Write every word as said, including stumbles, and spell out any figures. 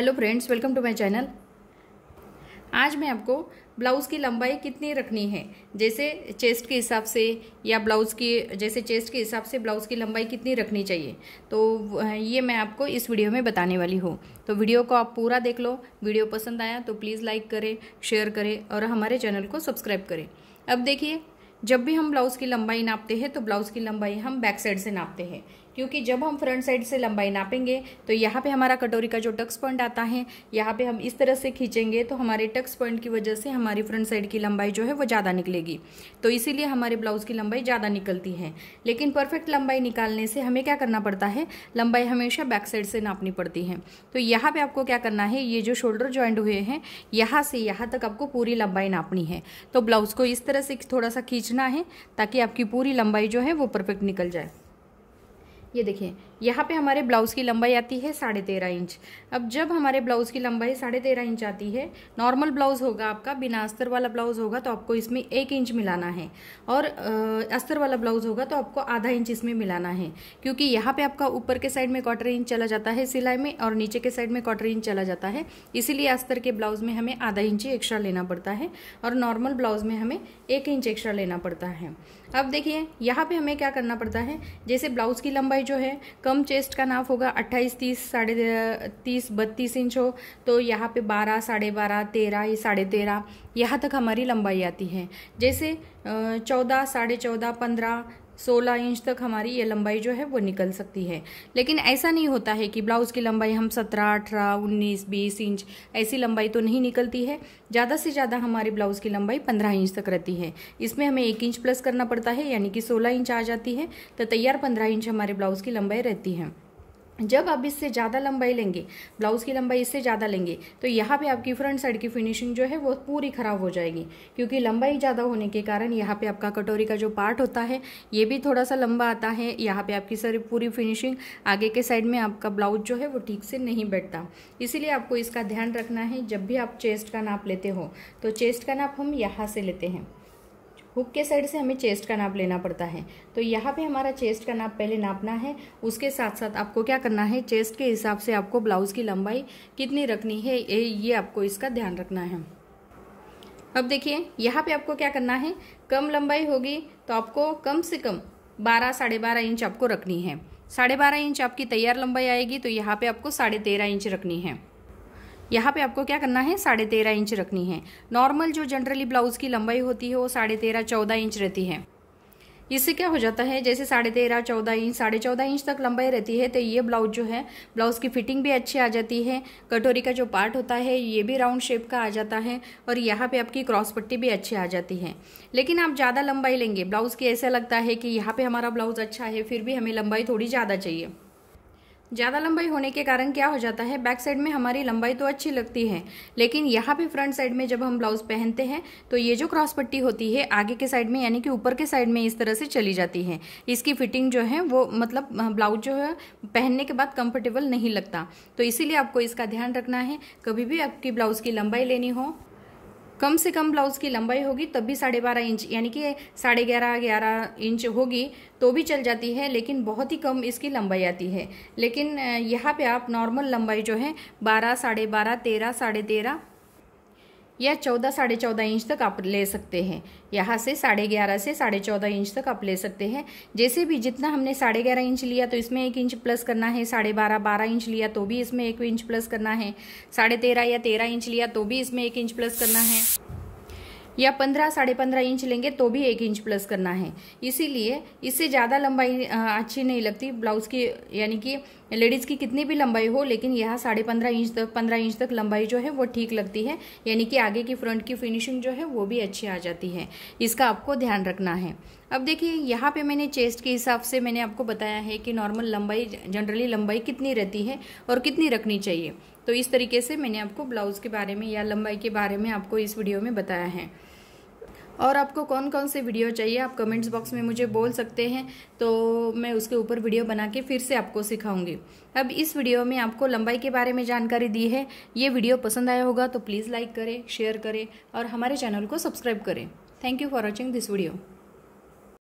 Hello friends, welcome to my channel. आज मैं आपको ब्लाउज़ की लंबाई कितनी रखनी है, जैसे चेस्ट के हिसाब से या ब्लाउज़ की जैसे चेस्ट के हिसाब से ब्लाउज़ की लंबाई कितनी रखनी चाहिए, तो ये मैं आपको इस वीडियो में बताने वाली हूँ। तो वीडियो को आप पूरा देख लो। वीडियो पसंद आया तो प्लीज़ लाइक करें, शेयर करें और हमारे चैनल को सब्सक्राइब करें। अब देखिए, जब भी हम ब्लाउज़ की लंबाई नापते हैं तो ब्लाउज़ की लंबाई हम बैक साइड से नापते हैं, क्योंकि जब हम फ्रंट साइड से लंबाई नापेंगे तो यहाँ पे हमारा कटोरी का जो टक्स पॉइंट आता है, यहाँ पे हम इस तरह से खींचेंगे तो हमारे टक्स पॉइंट की वजह से हमारी फ्रंट साइड की लंबाई जो है वो ज़्यादा निकलेगी, तो इसीलिए हमारे ब्लाउज़ की लंबाई ज़्यादा निकलती है। लेकिन परफेक्ट लंबाई निकालने से हमें क्या करना पड़ता है, लंबाई हमेशा बैक साइड से नापनी पड़ती है। तो यहाँ पर आपको क्या करना है, ये जो शोल्डर ज्वाइंट हुए हैं यहाँ से यहाँ तक आपको पूरी लंबाई नापनी है। तो ब्लाउज़ को इस तरह से थोड़ा सा खींचना है ताकि आपकी पूरी लंबाई जो है वो परफेक्ट निकल जाए। ये देखिए, यहाँ पे हमारे ब्लाउज़ की लंबाई आती है साढ़े तेरह इंच। अब जब हमारे ब्लाउज़ की लंबाई साढ़े तेरह इंच आती है, नॉर्मल ब्लाउज़ होगा आपका, बिना अस्तर वाला ब्लाउज़ होगा तो आपको इसमें एक इंच मिलाना है, और अस्तर वाला ब्लाउज़ होगा तो आपको आधा इंच इसमें मिलाना है, क्योंकि यहाँ पे आपका ऊपर के साइड में क्वार्टर इंच चला जाता है सिलाई में और नीचे के साइड में क्वार्टर इंच चला जाता है, इसीलिए अस्तर के ब्लाउज़ में हमें आधा इंच एक्स्ट्रा लेना पड़ता है और नॉर्मल ब्लाउज़ में हमें एक इंच एक्स्ट्रा लेना पड़ता है। अब देखिए, यहाँ पर हमें क्या करना पड़ता है, जैसे ब्लाउज़ की लंबाई जो है कम चेस्ट का नाप होगा अट्ठाईस, तीस, साढ़े तीस, बत्तीस इंच हो तो यहाँ पे बारह, साढ़े बारह, तेरह, साढ़े तेरह यहाँ तक हमारी लंबाई आती है। जैसे चौदह, साढ़े चौदह, पंद्रह, सोलह इंच तक हमारी ये लंबाई जो है वो निकल सकती है। लेकिन ऐसा नहीं होता है कि ब्लाउज़ की लंबाई हम सत्रह, अठारह, उन्नीस, बीस इंच ऐसी लंबाई तो नहीं निकलती है। ज़्यादा से ज़्यादा हमारी ब्लाउज़ की लंबाई पंद्रह इंच तक रहती है। इसमें हमें एक इंच प्लस करना पड़ता है, यानी कि सोलह इंच आ जाती है, तो तैयार पंद्रह इंच हमारे ब्लाउज़ की लंबाई रहती है। जब आप इससे ज़्यादा लंबाई लेंगे, ब्लाउज़ की लंबाई इससे ज़्यादा लेंगे, तो यहाँ पे आपकी फ्रंट साइड की फिनिशिंग जो है वो पूरी ख़राब हो जाएगी, क्योंकि लंबाई ज़्यादा होने के कारण यहाँ पे आपका कटोरी का जो पार्ट होता है ये भी थोड़ा सा लंबा आता है। यहाँ पे आपकी सारी पूरी फिनिशिंग, आगे के साइड में आपका ब्लाउज जो है वो ठीक से नहीं बैठता, इसीलिए आपको इसका ध्यान रखना है। जब भी आप चेस्ट का नाप लेते हो तो चेस्ट का नाप हम यहाँ से लेते हैं, हुक के साइड से हमें चेस्ट का नाप लेना पड़ता है। तो यहाँ पे हमारा चेस्ट का नाप पहले नापना है, उसके साथ साथ आपको क्या करना है, चेस्ट के हिसाब से आपको ब्लाउज़ की लंबाई कितनी रखनी है, ये ये आपको इसका ध्यान रखना है। अब देखिए, यहाँ पे आपको क्या करना है, कम लंबाई होगी तो आपको कम से कम बारह, साढ़े बारह इंच आपको रखनी है। साढ़े बारह इंच आपकी तैयार लंबाई आएगी, तो यहाँ पर आपको साढ़े तेरह इंच रखनी है। यहाँ पे आपको क्या करना है, साढ़े तेरह इंच रखनी है। नॉर्मल जो जनरली ब्लाउज़ की लंबाई होती है वो साढ़े तेरह, चौदह इंच रहती है। इससे क्या हो जाता है, जैसे साढ़े तेरह, चौदह इंच, साढ़े चौदह इंच तक लंबाई रहती है, तो ये ब्लाउज जो है, ब्लाउज़ की फिटिंग भी अच्छी आ जाती है, कटोरी का जो पार्ट होता है ये भी राउंड शेप का आ जाता है, और यहाँ पे आपकी क्रॉस पट्टी भी अच्छी आ जाती है। लेकिन आप ज़्यादा लंबाई लेंगे, ब्लाउज़ की ऐसा लगता है कि यहाँ पर हमारा ब्लाउज़ अच्छा है फिर भी हमें लंबाई थोड़ी ज़्यादा चाहिए। ज़्यादा लंबाई होने के कारण क्या हो जाता है, बैक साइड में हमारी लंबाई तो अच्छी लगती है, लेकिन यहाँ पे फ्रंट साइड में जब हम ब्लाउज़ पहनते हैं तो ये जो क्रॉस पट्टी होती है आगे के साइड में, यानी कि ऊपर के साइड में इस तरह से चली जाती है। इसकी फिटिंग जो है वो, मतलब ब्लाउज जो है पहनने के बाद कंफर्टेबल नहीं लगता, तो इसीलिए आपको इसका ध्यान रखना है। कभी भी आपकी ब्लाउज़ की लंबाई लेनी हो, कम से कम ब्लाउज़ की लंबाई होगी तब भी साढ़े बारह इंच, यानी कि साढ़े ग्यारह, ग्यारह इंच होगी तो भी चल जाती है, लेकिन बहुत ही कम इसकी लंबाई आती है। लेकिन यहाँ पे आप नॉर्मल लंबाई जो है बारह, साढ़े बारह, तेरह, साढ़े तेरह या चौदह, साढ़े चौदह इंच तक आप ले सकते हैं। यहाँ से साढ़े ग्यारह से साढ़े चौदह इंच तक आप ले सकते हैं। जैसे भी, जितना हमने साढ़े ग्यारह इंच लिया तो इसमें एक इंच प्लस करना है, साढ़े बारह, बारह इंच लिया तो भी इसमें एक इंच प्लस करना है, साढ़े तेरह या तेरह इंच लिया तो भी इसमें एक इंच प्लस करना है, या पंद्रह, साढ़े पंद्रह इंच लेंगे तो भी एक इंच प्लस करना है। इसीलिए इससे ज़्यादा लंबाई अच्छी नहीं लगती ब्लाउज़ की, यानी कि लेडीज़ की कितनी भी लंबाई हो, लेकिन यह साढ़े पंद्रह इंच तक, पंद्रह इंच तक लंबाई जो है वो ठीक लगती है, यानी कि आगे की फ्रंट की फिनिशिंग जो है वो भी अच्छी आ जाती है। इसका आपको ध्यान रखना है। अब देखिए, यहाँ पे मैंने चेस्ट के हिसाब से मैंने आपको बताया है कि नॉर्मल लंबाई, जनरली लंबाई कितनी रहती है और कितनी रखनी चाहिए। तो इस तरीके से मैंने आपको ब्लाउज़ के बारे में या लंबाई के बारे में आपको इस वीडियो में बताया है। और आपको कौन कौन से वीडियो चाहिए आप कमेंट्स बॉक्स में मुझे बोल सकते हैं, तो मैं उसके ऊपर वीडियो बना के फिर से आपको सिखाऊंगी। अब इस वीडियो में आपको लंबाई के बारे में जानकारी दी है। ये वीडियो पसंद आया होगा तो प्लीज़ लाइक करें, शेयर करें और हमारे चैनल को सब्सक्राइब करें। Thank you for watching this video.